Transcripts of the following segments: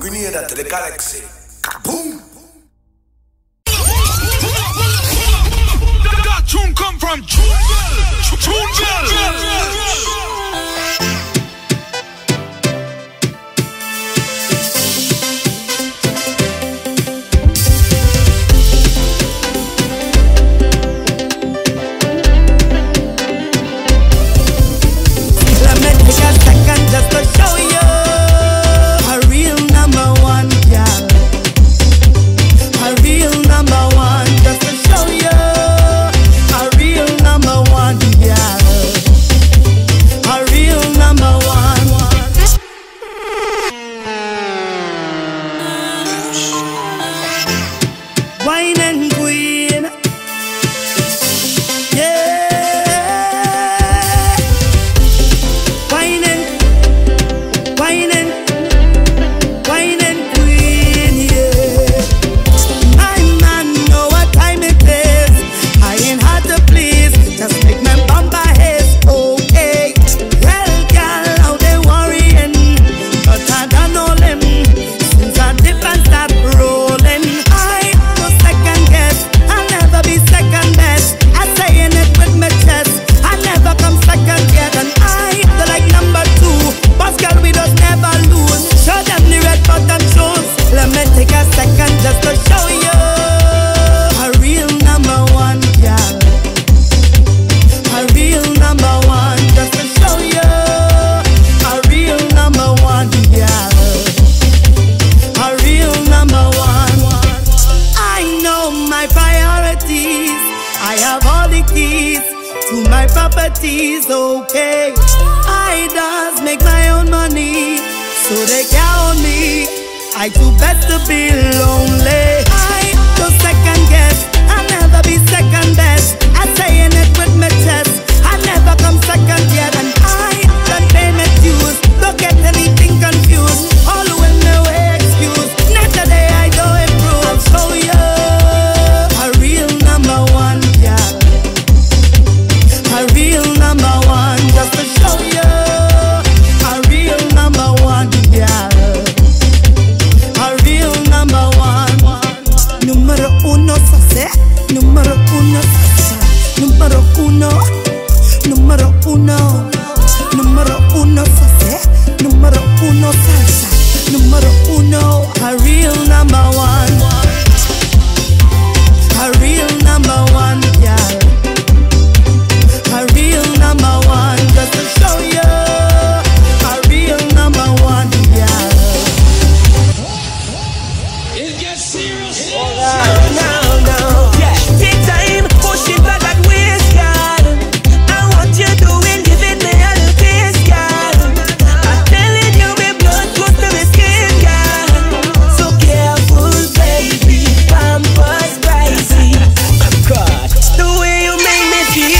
grenade to the galaxy. Kaboom! That tune come from Jungle! Okay, I does make my own money, so they count on me. I do best to be lonely. I don't second guess, I'll never be second best. I say in it with my chest, I never come second yet. And I don't pay my dues, don't get anything confused. All with no excuse, not today I don't improve. I'll show you a real number one, yeah. A real number one, just to show you, a real number one, yeah. A real number one. Numero uno, sase. Numero uno, sase. Numero uno. Numero uno. Numero uno, sase. Numero uno, salsa. Numero uno, a real number one. A real number one, yeah. A real number one, just to show you, a real number one, yeah. It gets serious. Oh, no. Yeah, take time, push it back and waste, God. And what you doing, give it me a little taste, God. I'm telling you, we're blood close to the skin, God. So careful, baby, pampers pricey. God, the way you make me feel.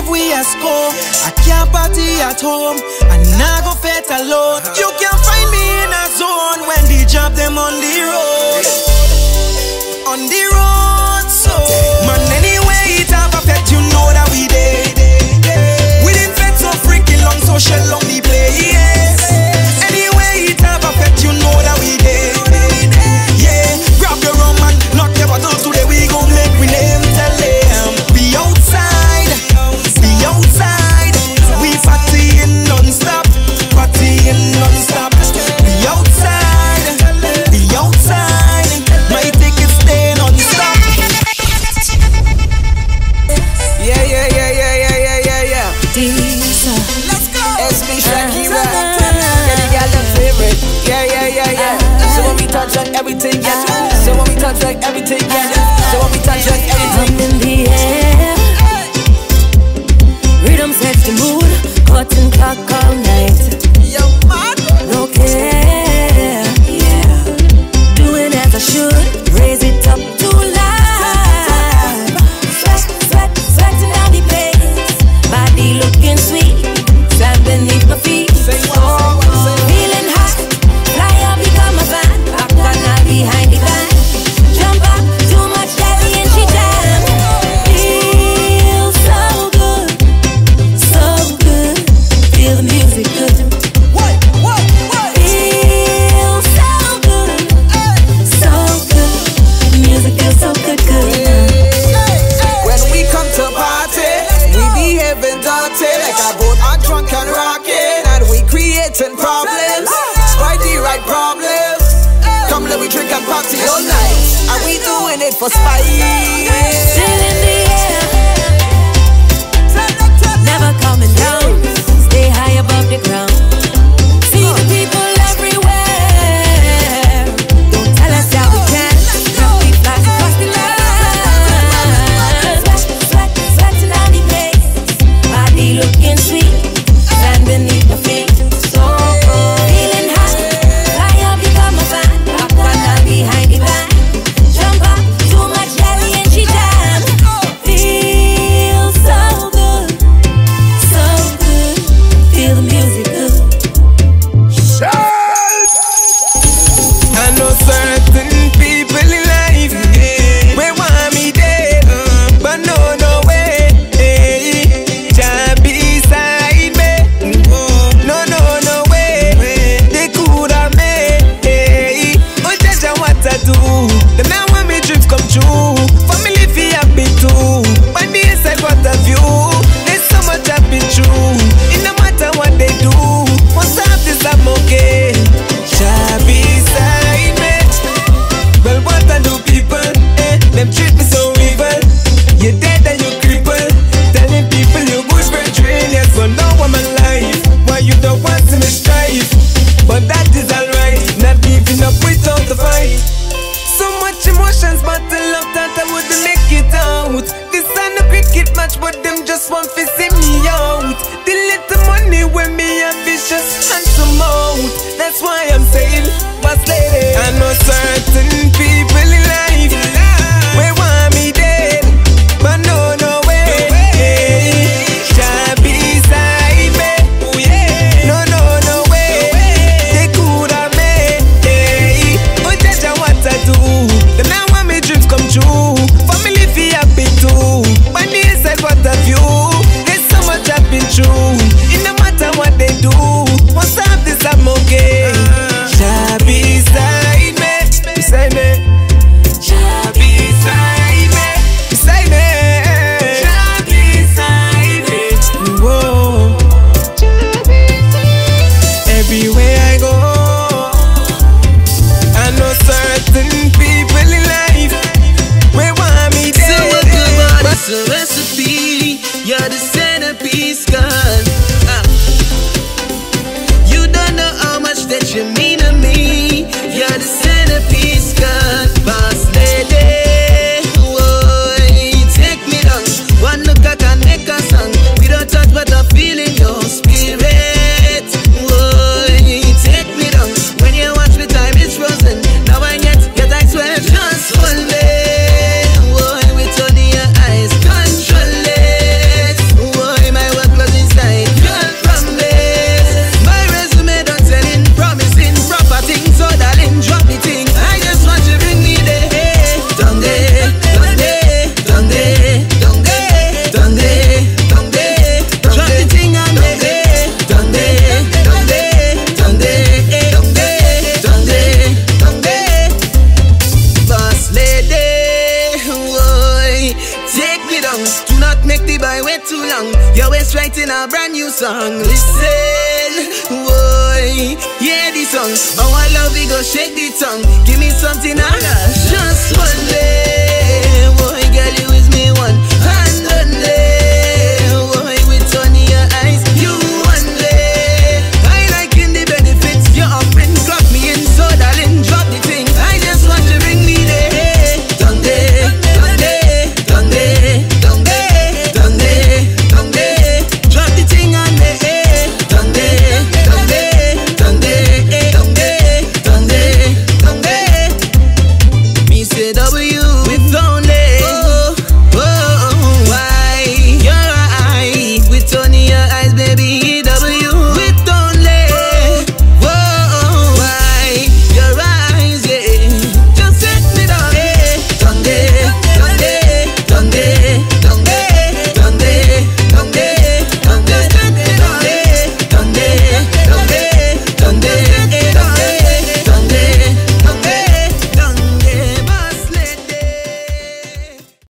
give we a score. I can't party at home, and I go fed alone. You can't find me in a zone when they drop them on the road. On the road, so man, anyway, it have a pet, you know that we did. We didn't fed so freaking long, so shell long the play, yes. Anyway, it have a pet, you know that we did. Yeah, grab your rum and knock your bottle today, we gon' make we name tell it. Everything, yes. So when we touch like everything, yes. So when we touch like everything, I'm in the air. Rhythm sets the mood, cotton clock all night. Yo, man, no care, yeah. Doing as I should, raise it up too loud. Sweating down the place, body looking sweet, sand beneath my feet. For spite, still in the air, never coming down, stay high above the ground. See the people everywhere, don't tell us how we can. Now we fly across the land, sweating down the place, body looking sweet, sand beneath my feet. So feeling hot, fly up, become a fan, pop down behind the back. You're writing a brand new song. Listen, boy, yeah, this song. Oh, I love it, go shake the tongue. Give me something I got. Just one day.